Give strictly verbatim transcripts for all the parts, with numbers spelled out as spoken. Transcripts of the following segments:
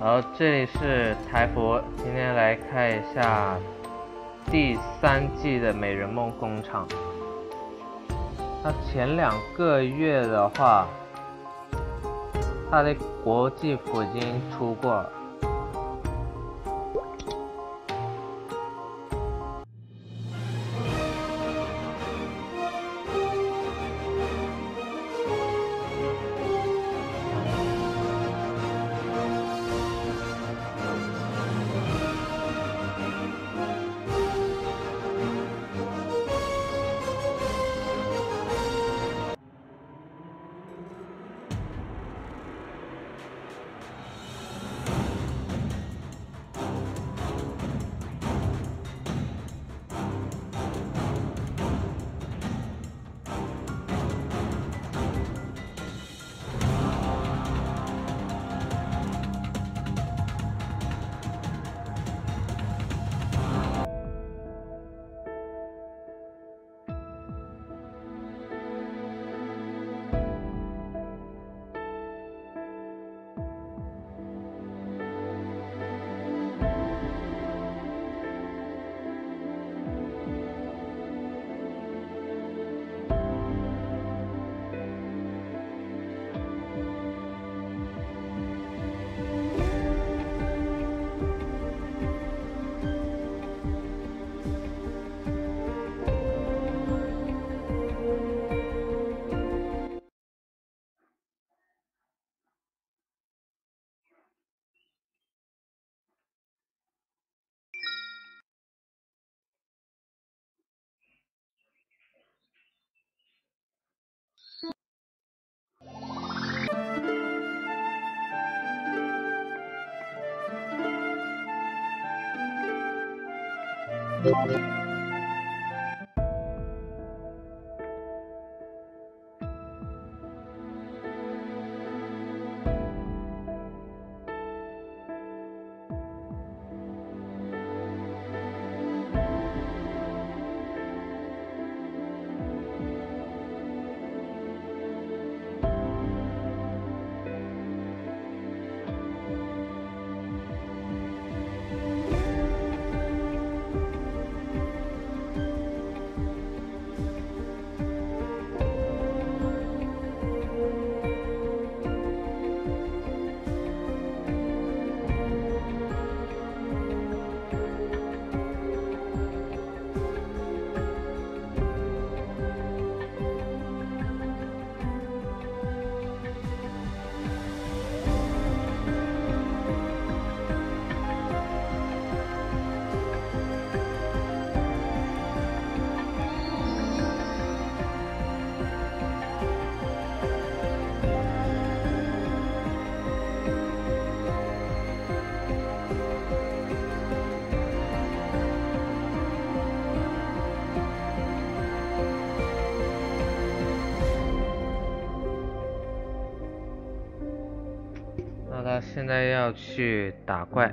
好，这里是台博，今天来看一下第三季的《美人梦工厂》。它前两个月的话，它的国际服已经出过了。 Thank you. 现在要去打怪。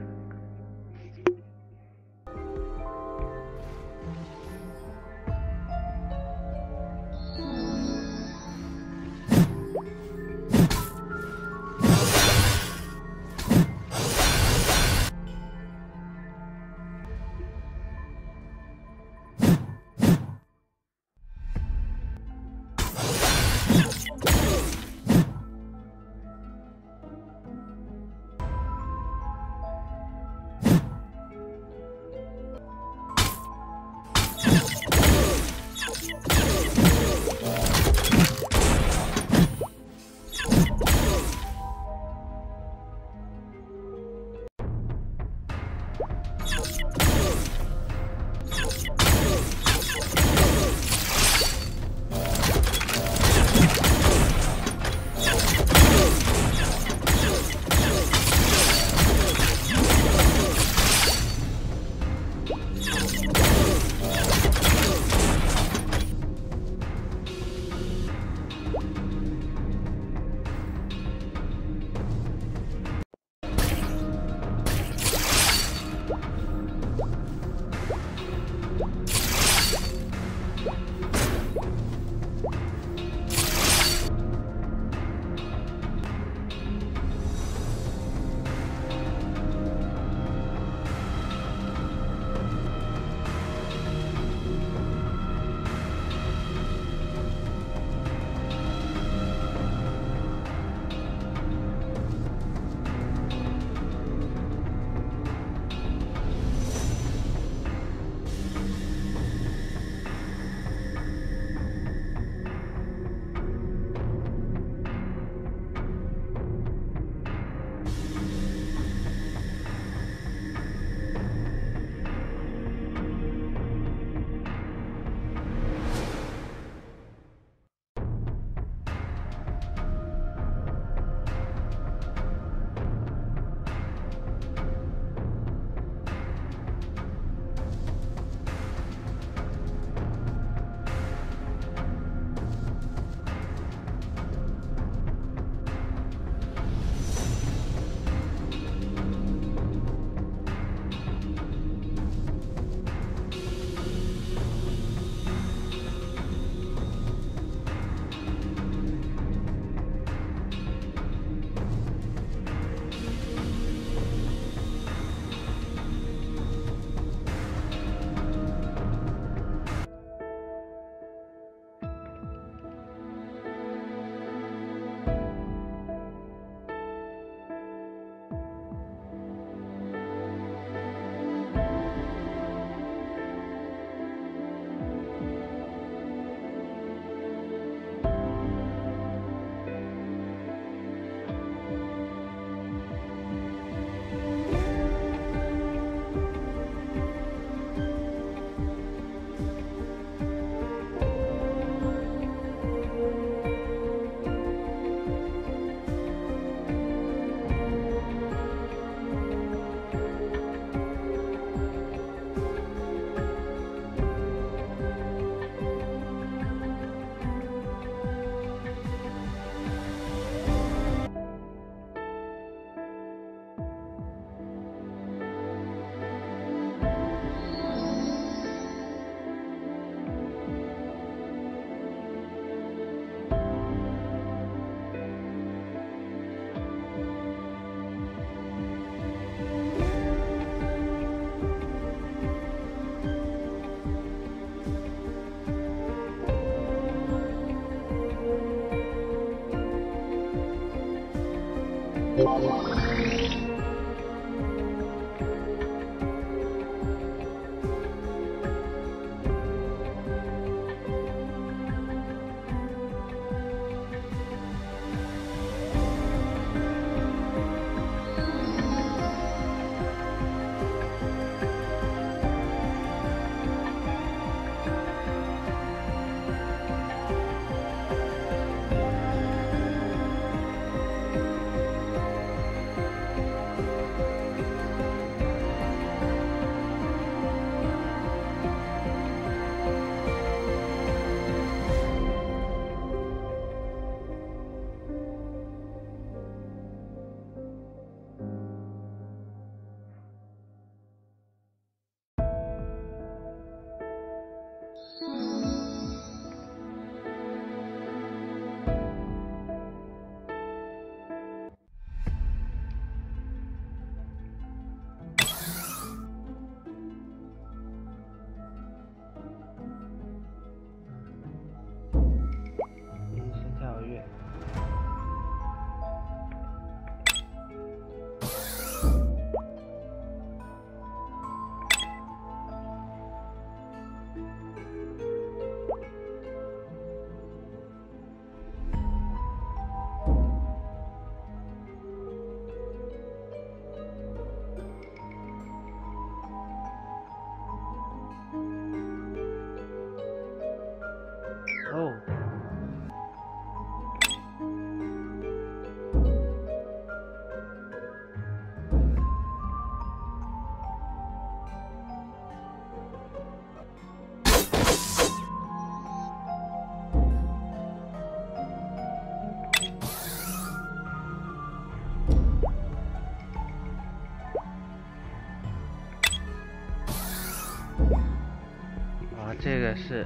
这个是，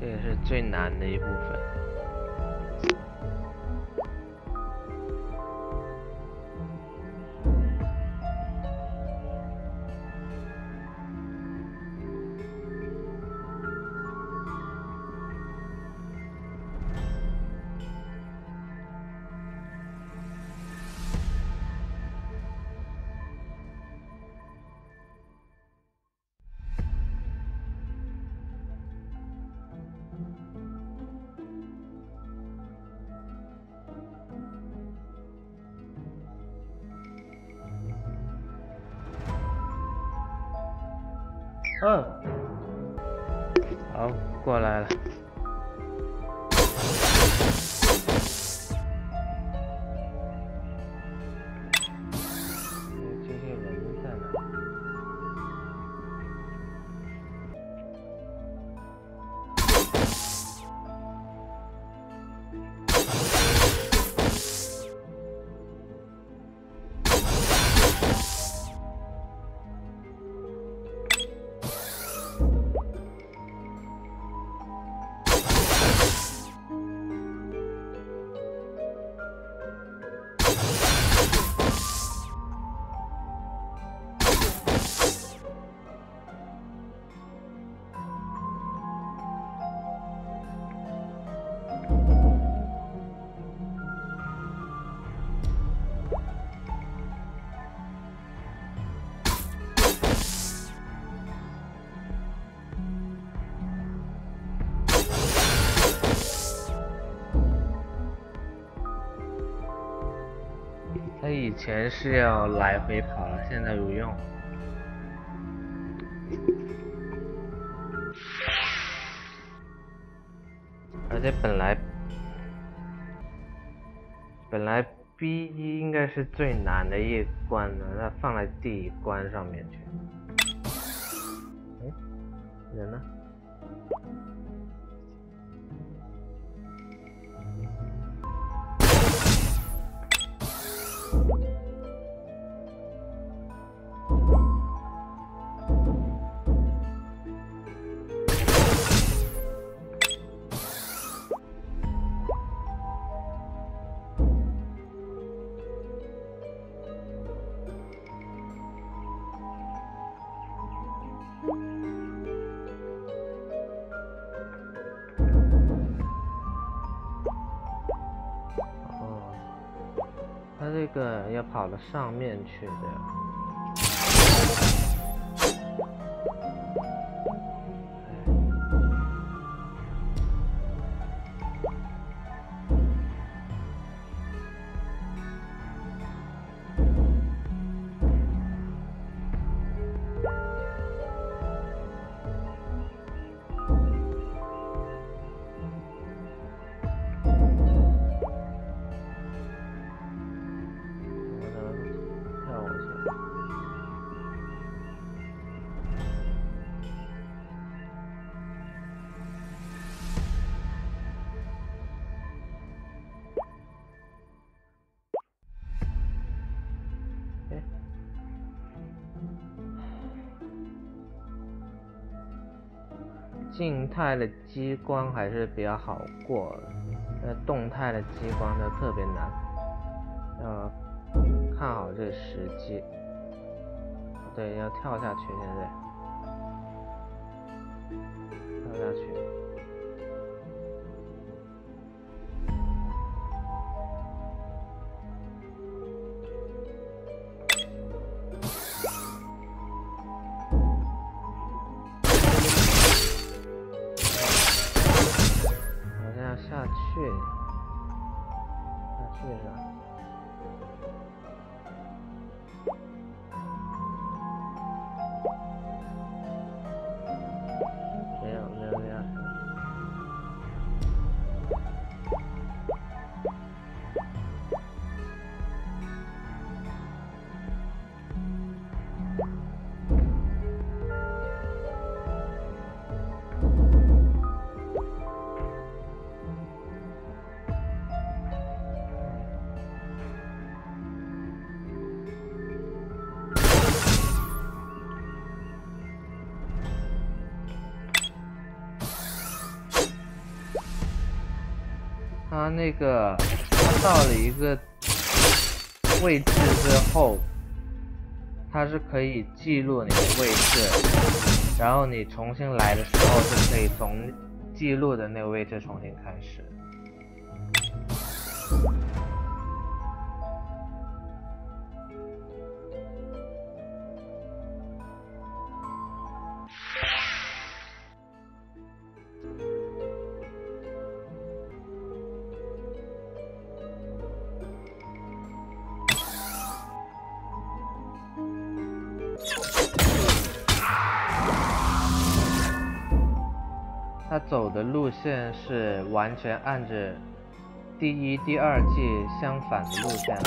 这个是最难的一部分。 嗯，好，过来了。这些人在哪？以前是要来回跑了，现在不用。而且本来本来 B 一应该是最难的一关的，它放在第一关上面去。哎，人呢？个要跑到上面去的。静态的激光还是比较好过，那动态的激光就特别难。要看好这时机，对，要跳下去，现在跳下去。他那个，他到了一个位置之后，它是可以记录你的位置，然后你重新来的时候是可以从记录的那个位置重新开始。他走的路线是完全按着第一、第二季相反的路线来。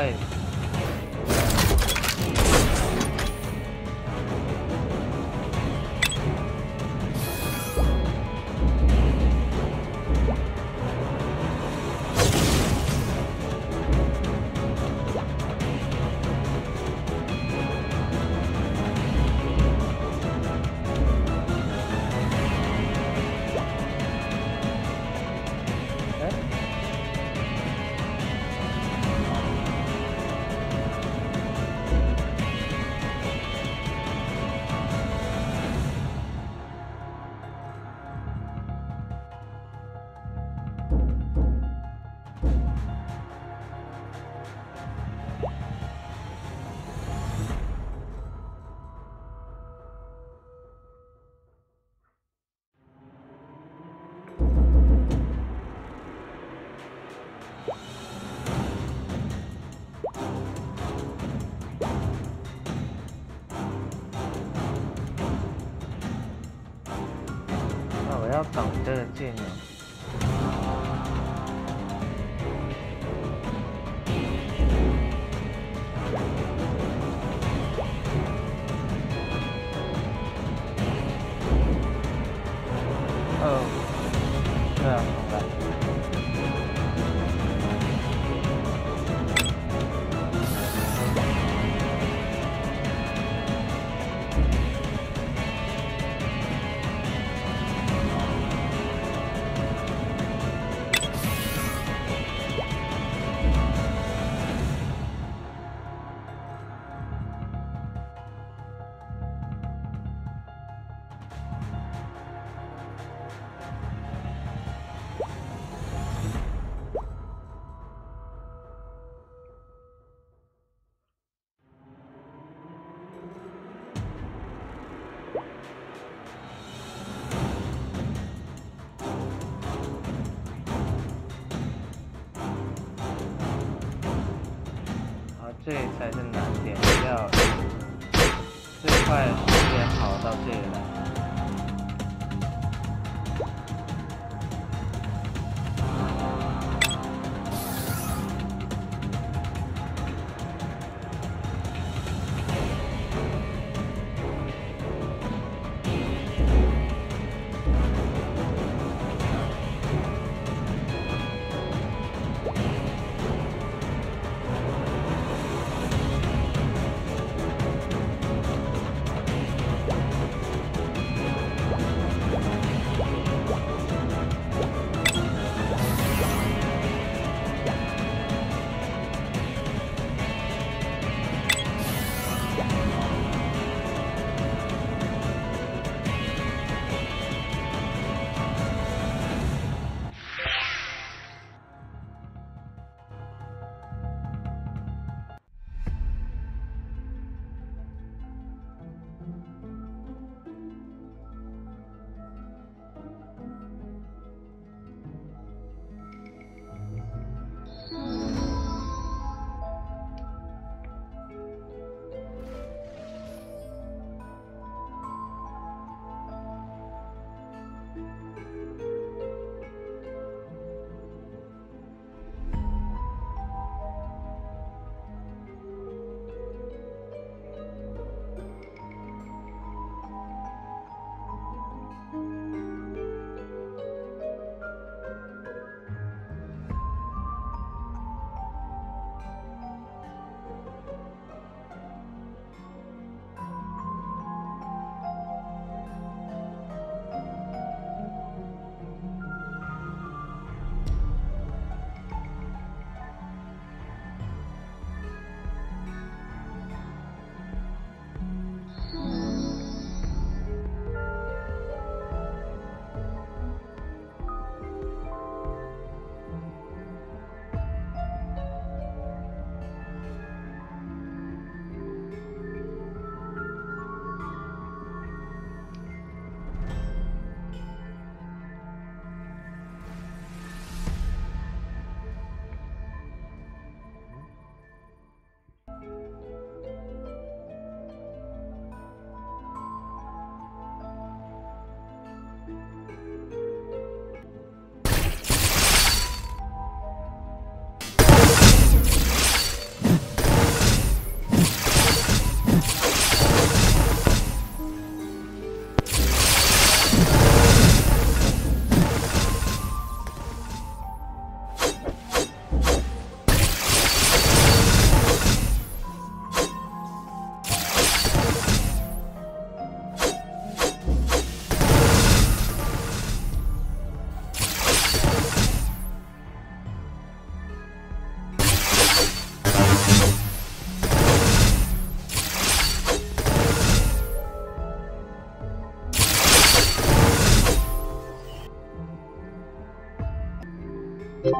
Hey. 避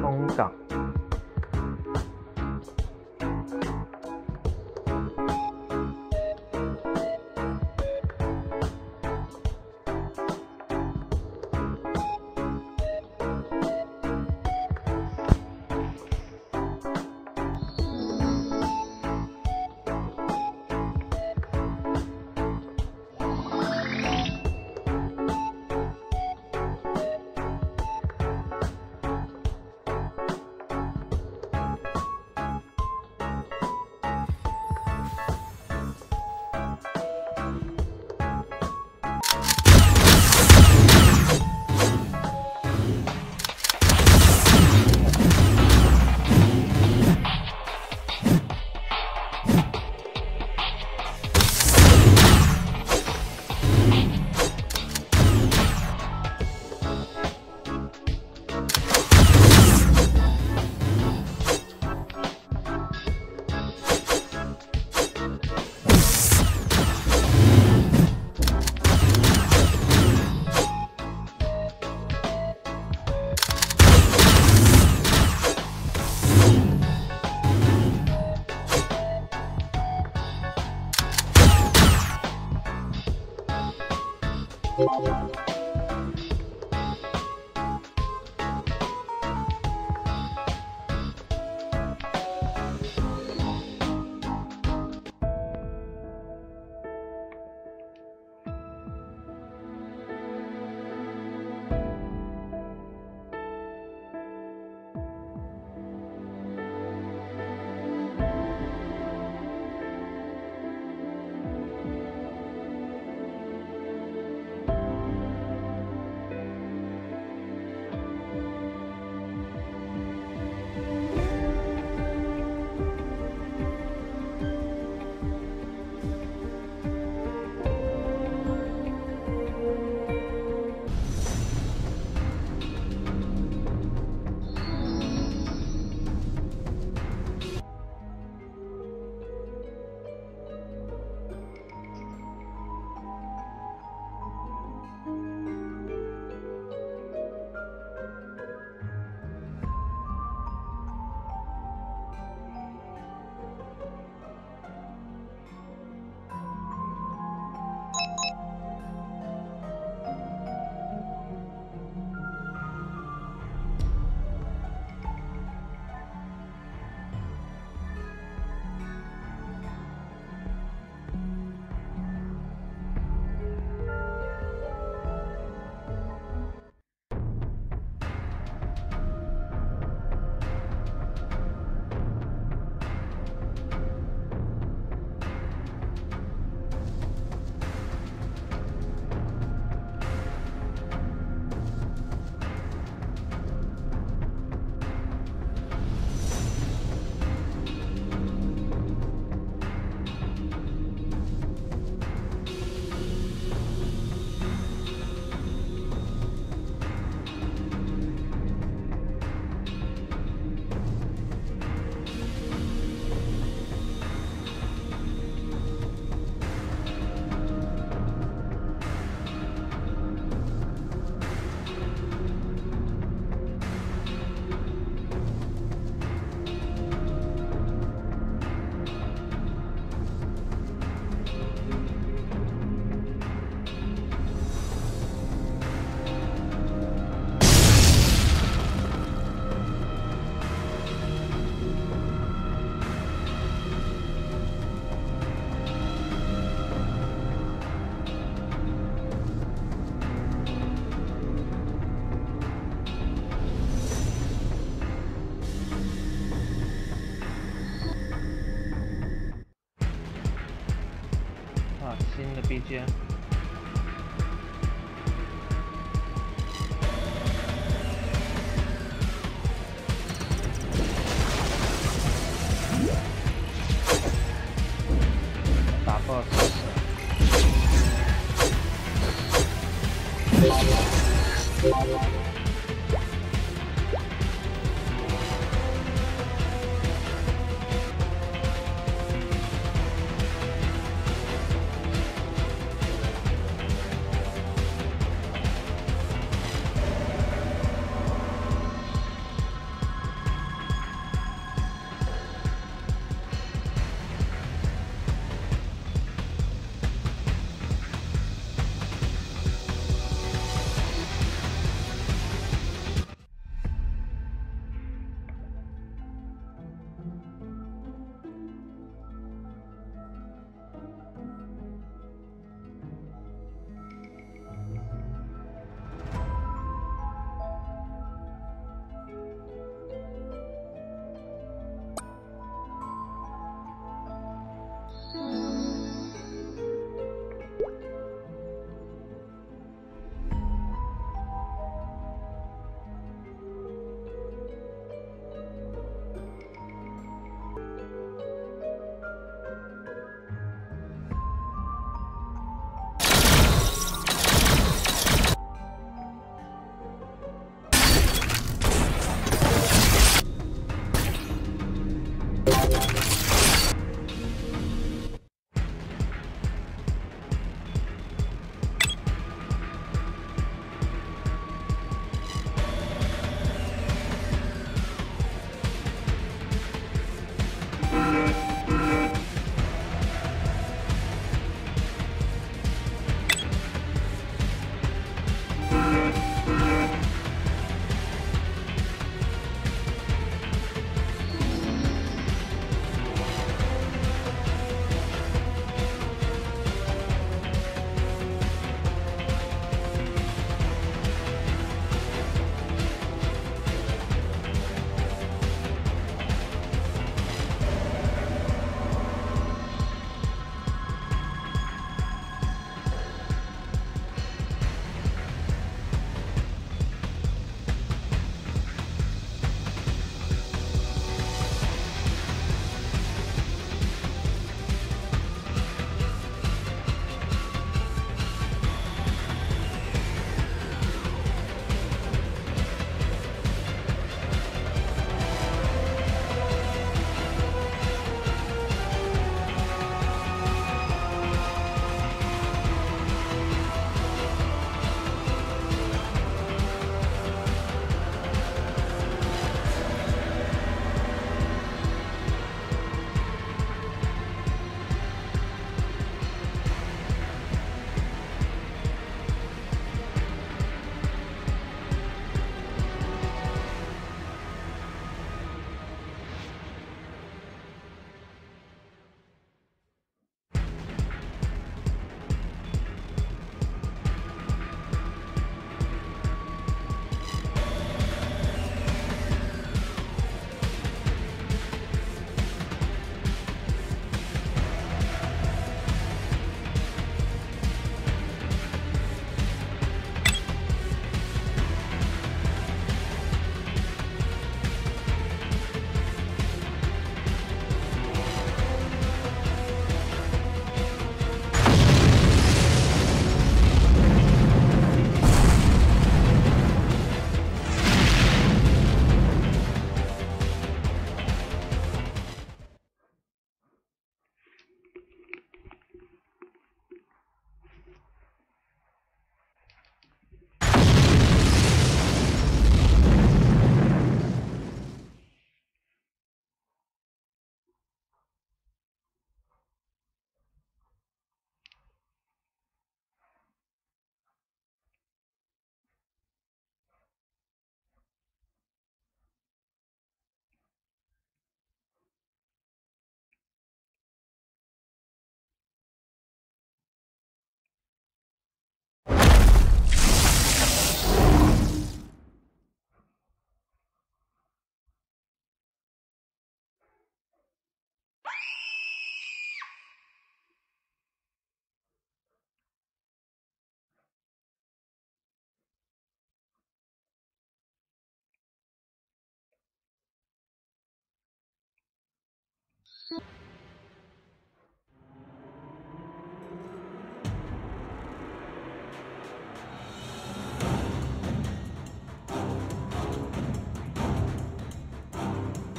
风港。in the P G M.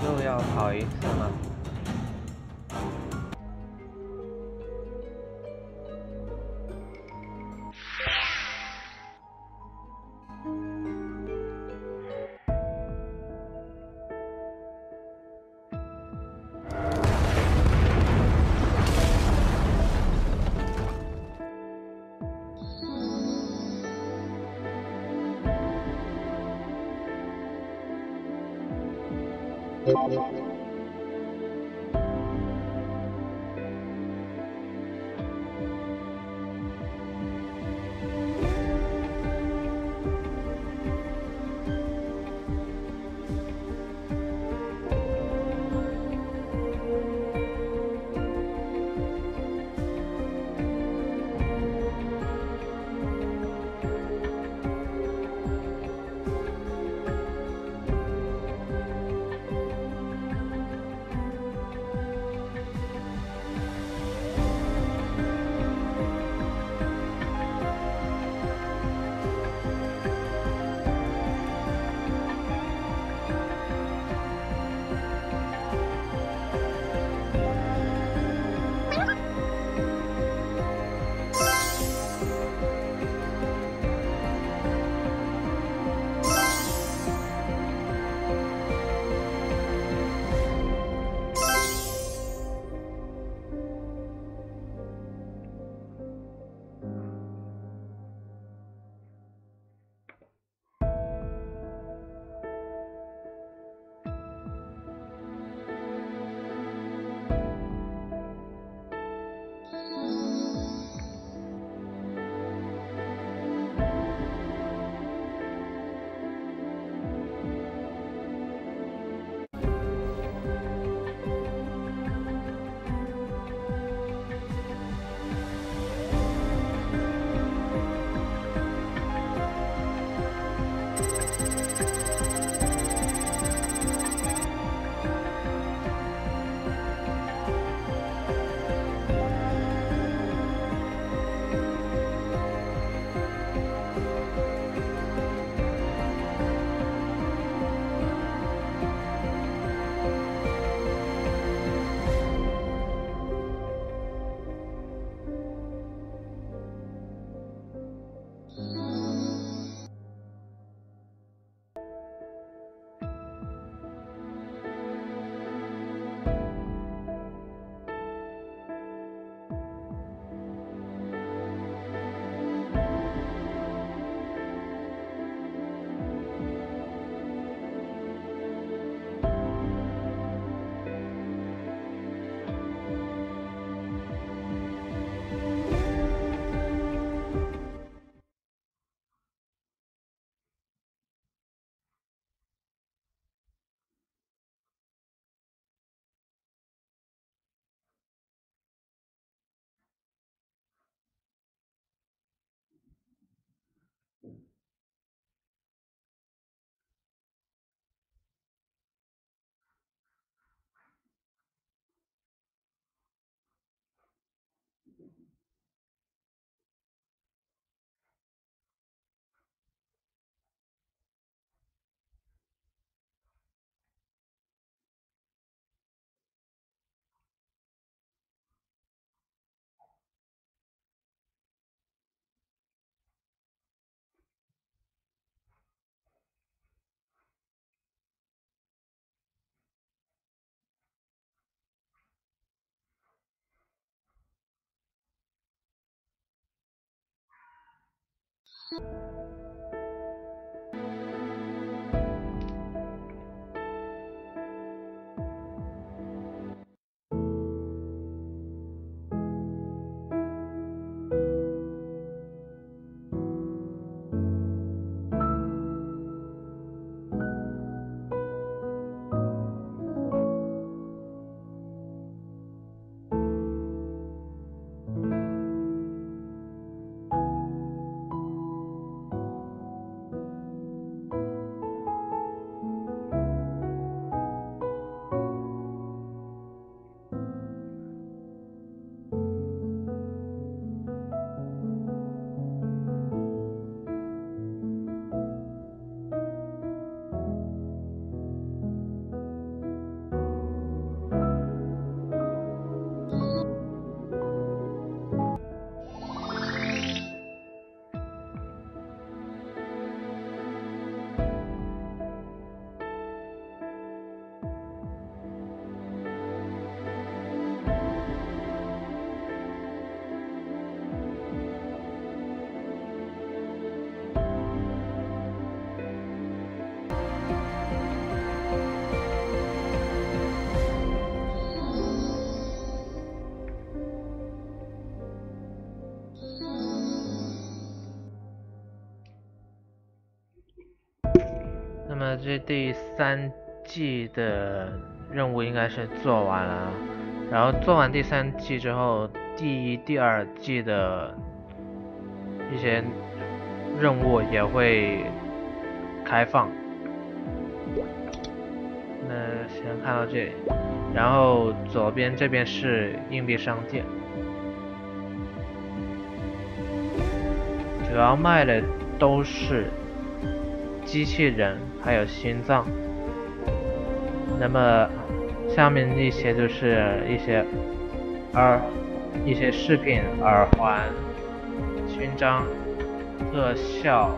又要跑一次吗？ you 嗯。呢，这第三季的任务应该是做完了，然后做完第三季之后，第一、第二季的一些任务也会开放。那先看到这里，然后左边这边是硬币商店，主要卖的都是机器人还有心脏。那么下面一些就是一些耳一些饰品、耳环、勋章、特效、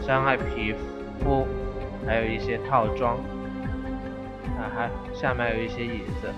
伤害皮肤，还有一些套装。啊，还下面有一些椅子。